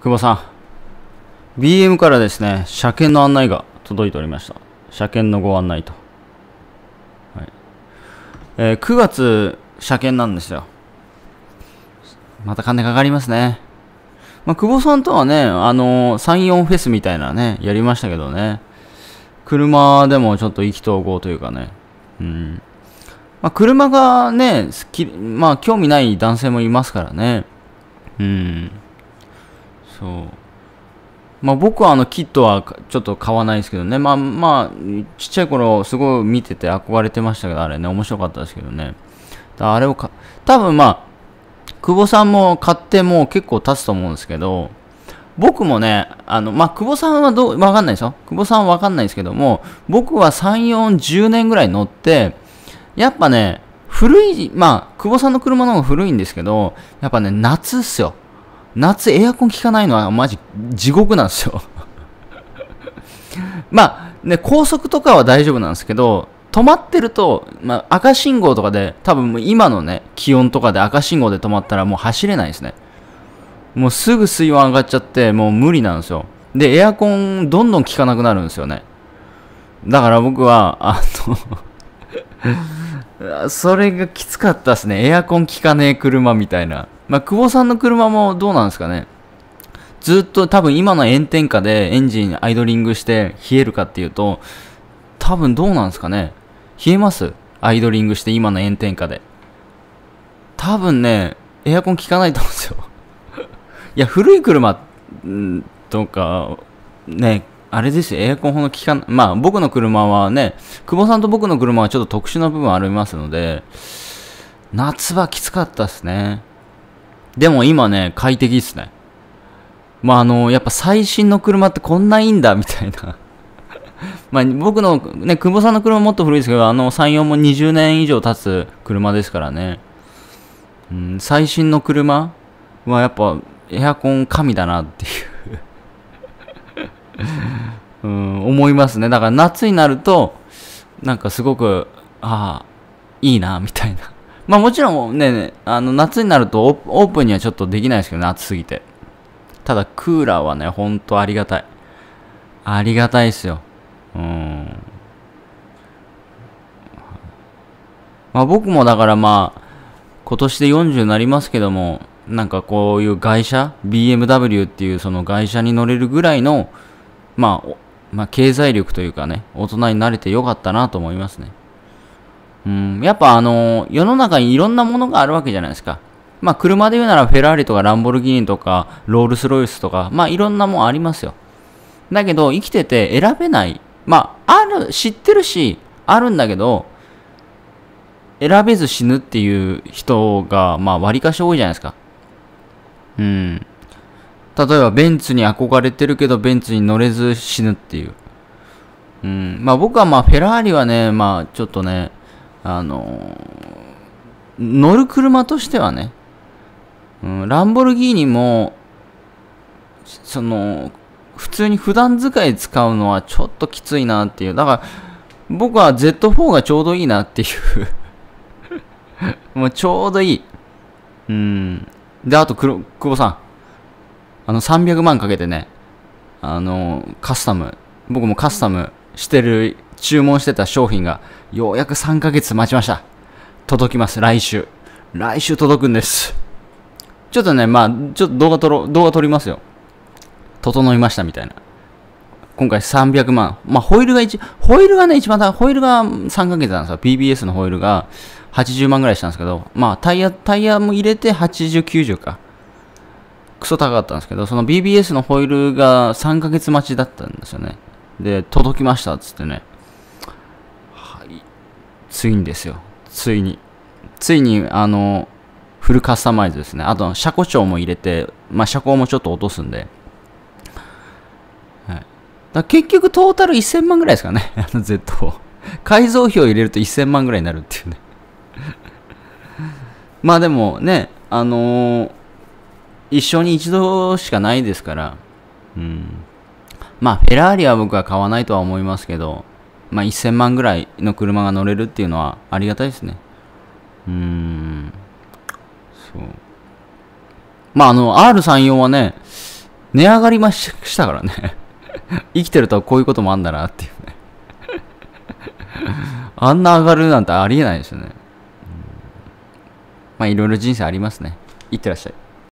久保さん、BM からですね、車検の案内が届いておりました。車検のご案内と。はい、9月、車検なんですよ。また金かかりますね。まあ、久保さんとはね、34フェスみたいなね、やりましたけどね。車でもちょっと意気投合というかね。うん。まあ、車がね、好き、まあ、興味ない男性もいますからね。うん。そう。まあ、僕はキットはちょっと買わないですけどね。ちっちゃい頃すごい見てて憧れてましたけど、あれね、面白かったですけどね。あれを多分久保さんも買ってもう結構経つと思うんですけど、僕もね、久保さんはわかんないですよ。久保さんはわかんないですけども、僕は3、4、10年ぐらい乗って、やっぱね、古い、久保さんの車の方が古いんですけど、やっぱね、夏っすよ。夏エアコン効かないのはマジ地獄なんですよ。ね、高速とかは大丈夫なんですけど、止まってると、赤信号とかで、多分もう今のね、気温とかで赤信号で止まったらもう走れないですね。もうすぐ水温上がっちゃって、もう無理なんですよ。で、エアコンどんどん効かなくなるんですよね。だから僕は、それがきつかったですね。エアコン効かねえ車みたいな。久保さんの車もどうなんですかね。ずっと多分今の炎天下でエンジンアイドリングして冷えるかっていうと、多分どうなんですかね。冷えます？アイドリングして今の炎天下で。多分ね、エアコン効かないと思うんですよ。いや、古い車とか、ね、あれですよ、エアコンほど効かない。僕の車はね、久保さんと僕の車はちょっと特殊な部分ありますので、夏はきつかったですね。でも今ね、快適ですね。やっぱ最新の車ってこんないいんだ、みたいな。僕の、ね、久保さんの車もっと古いですけど、3、4も20年以上経つ車ですからね。うん、最新の車はやっぱエアコン神だなっていう、思いますね。だから夏になると、なんかすごく、ああ、いいな、みたいな。もちろんね、夏になるとオープンにはちょっとできないですけどね、暑すぎて。ただクーラーはね、ほんとありがたい。ありがたいですよ。僕もだから今年で40になりますけども、なんかこういう外車 BMW っていうその外車に乗れるぐらいの、経済力というかね、大人になれてよかったなと思いますね。やっぱ世の中にいろんなものがあるわけじゃないですか。車で言うならフェラーリとかランボルギーニとかロールスロイスとか、いろんなもんありますよ。だけど生きてて選べない。知ってるし、あるんだけど、選べず死ぬっていう人が、割かし多いじゃないですか。例えば、ベンツに憧れてるけど、ベンツに乗れず死ぬっていう。僕はフェラーリはね、ちょっとね、乗る車としてはね、ランボルギーニも、普通に普段使い使うのはちょっときついなっていう。だから、僕は Z4 がちょうどいいなっていう。もうちょうどいい。で、あと、久保さん。300万かけてね、カスタム、僕もカスタムしてる、注文してた商品が、ようやく3ヶ月待ちました。届きます、来週。来週届くんです。ちょっとね、ちょっと動画撮りますよ。整いましたみたいな。今回300万。ホイールがね、ホイールが3ヶ月なんですよ。BBS のホイールが80万ぐらいしたんですけど、タイヤも入れて80、90か。クソ高かったんですけど、その BBS のホイールが3ヶ月待ちだったんですよね。で、届きましたっつってね。はい。ついにですよ。ついに。ついに、フルカスタマイズですね。あと、車庫長も入れて、車高もちょっと落とすんで。だ結局トータル1000万ぐらいですかね。Z4。改造費を入れると1000万ぐらいになるっていうね。でもね、一生に一度しかないですから、フェラーリは僕は買わないとは思いますけど、1000万ぐらいの車が乗れるっていうのはありがたいですね。そう。R34 はね、値上がりましたからね。生きてるとこういうこともあんだなっていうね。あんな上がるなんてありえないですよね。まあいろいろ人生ありますね。いってらっしゃい。